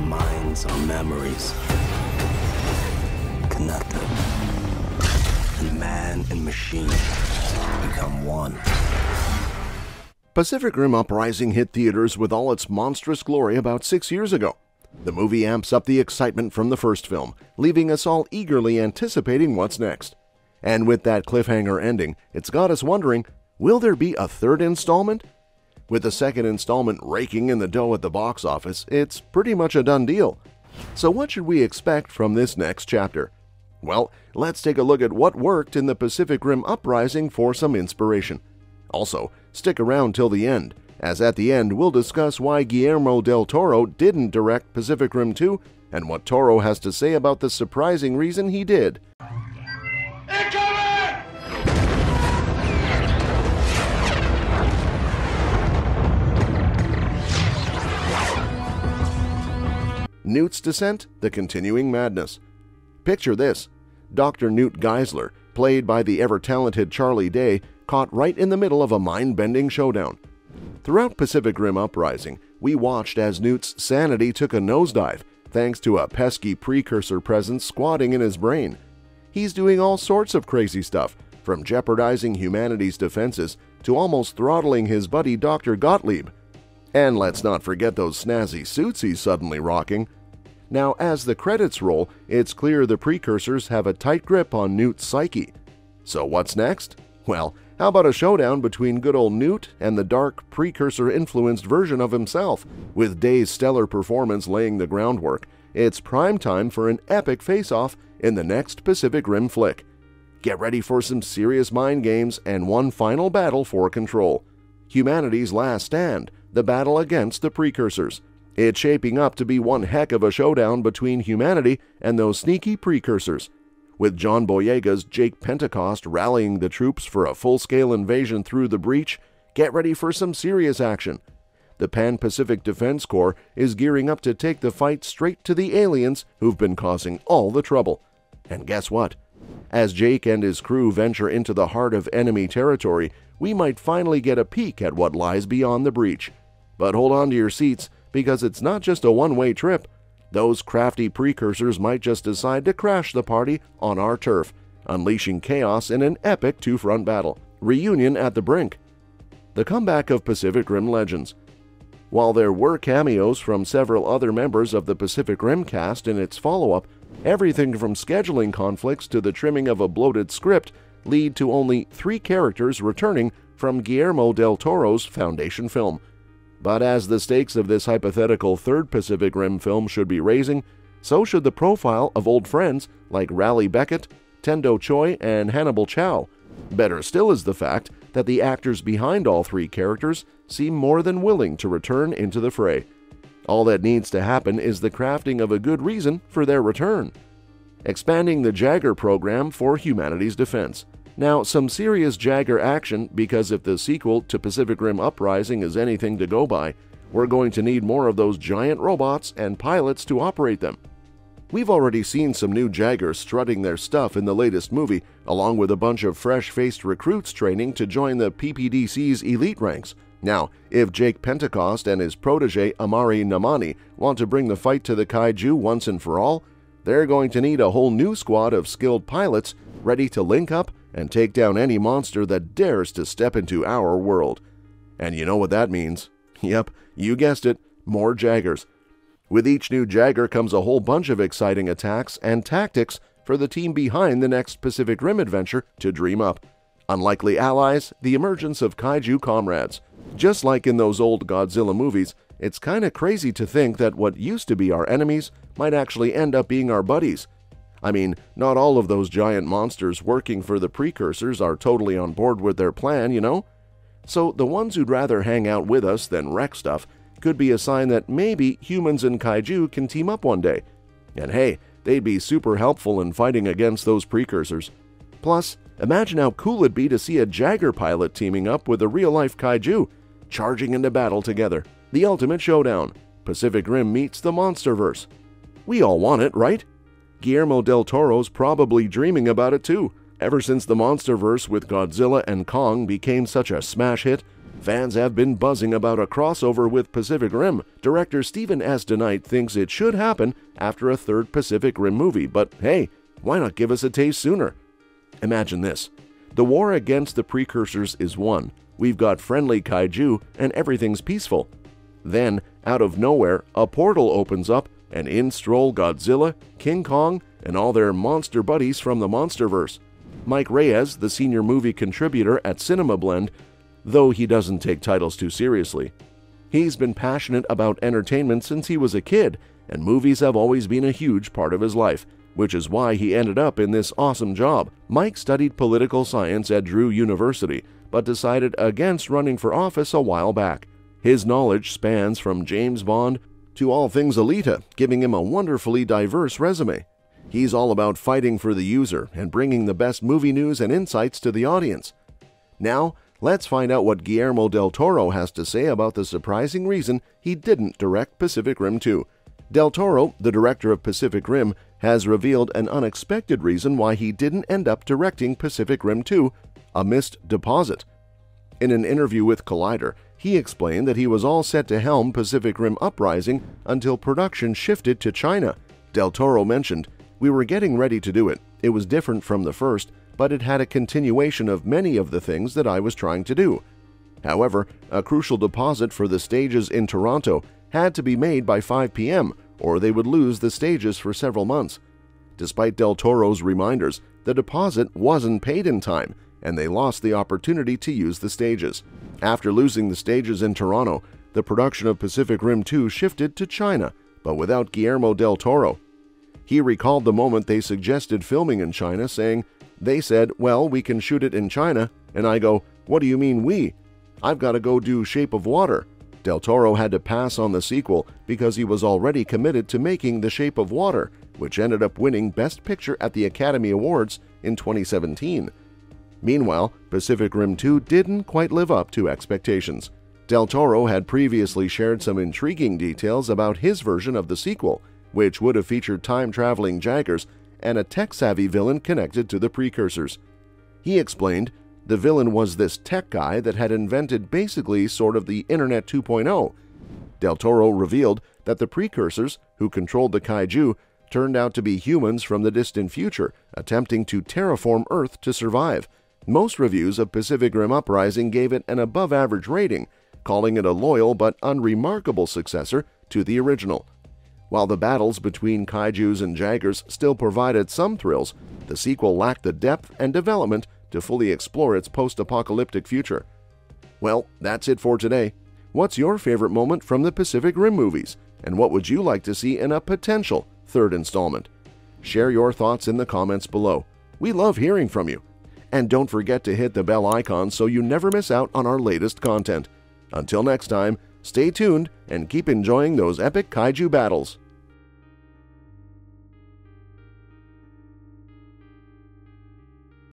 our minds, our memories, connected. And man and machine become one. Pacific Rim Uprising hit theaters with all its monstrous glory about 6 years ago. The movie amps up the excitement from the first film, leaving us all eagerly anticipating what's next. And with that cliffhanger ending, it's got us wondering, will there be a third installment? With the second installment raking in the dough at the box office, it's pretty much a done deal. So what should we expect from this next chapter? Well, let's take a look at what worked in the Pacific Rim Uprising for some inspiration. Also, stick around till the end, as at the end we'll discuss why Guillermo del Toro didn't direct Pacific Rim 2 and what Toro has to say about the surprising reason he did. Newt's Descent, The Continuing Madness. Picture this. Dr. Newt Geisler, played by the ever-talented Charlie Day, caught right in the middle of a mind-bending showdown. Throughout Pacific Rim Uprising, we watched as Newt's sanity took a nosedive thanks to a pesky precursor presence squatting in his brain. He's doing all sorts of crazy stuff, from jeopardizing humanity's defenses to almost throttling his buddy Dr. Gottlieb. And let's not forget those snazzy suits he's suddenly rocking. Now, as the credits roll, it's clear the precursors have a tight grip on Newt's psyche. So what's next? Well, how about a showdown between good old Newt and the dark, precursor-influenced version of himself? With Day's stellar performance laying the groundwork, it's prime time for an epic face-off in the next Pacific Rim flick. Get ready for some serious mind games and one final battle for control. Humanity's last stand, the battle against the precursors. It's shaping up to be one heck of a showdown between humanity and those sneaky precursors. With John Boyega's Jake Pentecost rallying the troops for a full-scale invasion through the breach, get ready for some serious action. The Pan-Pacific Defense Corps is gearing up to take the fight straight to the aliens who've been causing all the trouble. And guess what? As Jake and his crew venture into the heart of enemy territory, we might finally get a peek at what lies beyond the breach. But hold on to your seats, because it's not just a one-way trip. Those crafty precursors might just decide to crash the party on our turf, unleashing chaos in an epic two-front battle. Reunion at the brink. The comeback of Pacific Rim Legends. While there were cameos from several other members of the Pacific Rim cast in its follow-up, everything from scheduling conflicts to the trimming of a bloated script lead to only 3 characters returning from Guillermo del Toro's Foundation film. But as the stakes of this hypothetical third Pacific Rim film should be raising, so should the profile of old friends like Raleigh Beckett, Tendo Choi, and Hannibal Chow. Better still is the fact that the actors behind all 3 characters seem more than willing to return into the fray. All that needs to happen is the crafting of a good reason for their return. Expanding the Jaeger program for humanity's defense. Now, some serious Jaeger action, because if the sequel to Pacific Rim Uprising is anything to go by, we're going to need more of those giant robots and pilots to operate them. We've already seen some new Jaegers strutting their stuff in the latest movie, along with a bunch of fresh-faced recruits training to join the PPDC's elite ranks. Now, if Jake Pentecost and his protege Amari Namani want to bring the fight to the Kaiju once and for all, they're going to need a whole new squad of skilled pilots ready to link up and take down any monster that dares to step into our world. And you know what that means. Yep, you guessed it, more Jaegers. With each new Jaeger comes a whole bunch of exciting attacks and tactics for the team behind the next Pacific Rim adventure to dream up. Unlikely allies, the emergence of Kaiju comrades. Just like in those old Godzilla movies, it's kinda crazy to think that what used to be our enemies might actually end up being our buddies. I mean, not all of those giant monsters working for the precursors are totally on board with their plan, you know? So the ones who'd rather hang out with us than wreck stuff could be a sign that maybe humans and Kaiju can team up one day. And hey, they'd be super helpful in fighting against those precursors. Plus, imagine how cool it'd be to see a Jaeger pilot teaming up with a real-life Kaiju, charging into battle together. The ultimate showdown. Pacific Rim meets the Monsterverse. We all want it, right? Guillermo del Toro's probably dreaming about it too. Ever since the Monsterverse with Godzilla and Kong became such a smash hit, Fans have been buzzing about a crossover with Pacific Rim. Director Steven S. DeKnight thinks it should happen after a third Pacific Rim movie, but hey, why not give us a taste sooner? Imagine this. The war against the precursors is won. We've got friendly kaiju and everything's peaceful. Then, out of nowhere, a portal opens up and in stroll Godzilla, King Kong, and all their monster buddies from the Monsterverse. Mike Reyes, the senior movie contributor at Cinema Blend, though he doesn't take titles too seriously. He's been passionate about entertainment since he was a kid, and movies have always been a huge part of his life, which is why he ended up in this awesome job. Mike studied political science at Drew University, but decided against running for office a while back. His knowledge spans from James Bond to all things Alita, giving him a wonderfully diverse resume. He's all about fighting for the user and bringing the best movie news and insights to the audience. Now, let's find out what Guillermo del Toro has to say about the surprising reason he didn't direct Pacific Rim 2. Del Toro, the director of Pacific Rim, has revealed an unexpected reason why he didn't end up directing Pacific Rim 2, a missed deposit. In an interview with Collider, he explained that he was all set to helm Pacific Rim Uprising until production shifted to China. Del Toro mentioned, "We were getting ready to do it. It was different from the first, but it had a continuation of many of the things that I was trying to do. However, a crucial deposit for the stages in Toronto had to be made by 5 p.m. or they would lose the stages for several months." Despite Del Toro's reminders, the deposit wasn't paid in time, and they lost the opportunity to use the stages. After losing the stages in Toronto, the production of Pacific Rim 2 shifted to China, but without Guillermo del Toro. He recalled the moment they suggested filming in China, saying, "They said, well, we can shoot it in China, and I go, what do you mean we? I've got to go do Shape of Water." Del Toro had to pass on the sequel because he was already committed to making The Shape of Water, which ended up winning Best Picture at the Academy Awards in 2017. Meanwhile, Pacific Rim 2 didn't quite live up to expectations. Del Toro had previously shared some intriguing details about his version of the sequel, which would have featured time-traveling Jaegers and a tech-savvy villain connected to the precursors. He explained, the villain was this tech guy that had invented basically sort of the Internet 2.0. Del Toro revealed that the precursors, who controlled the kaiju, turned out to be humans from the distant future, attempting to terraform Earth to survive. Most reviews of Pacific Rim Uprising gave it an above-average rating, calling it a loyal but unremarkable successor to the original. While the battles between kaijus and Jaegers still provided some thrills, the sequel lacked the depth and development to fully explore its post-apocalyptic future. Well, that's it for today. What's your favorite moment from the Pacific Rim movies? And what would you like to see in a potential third installment? Share your thoughts in the comments below. We love hearing from you. And don't forget to hit the bell icon so you never miss out on our latest content. Until next time, stay tuned and keep enjoying those epic kaiju battles.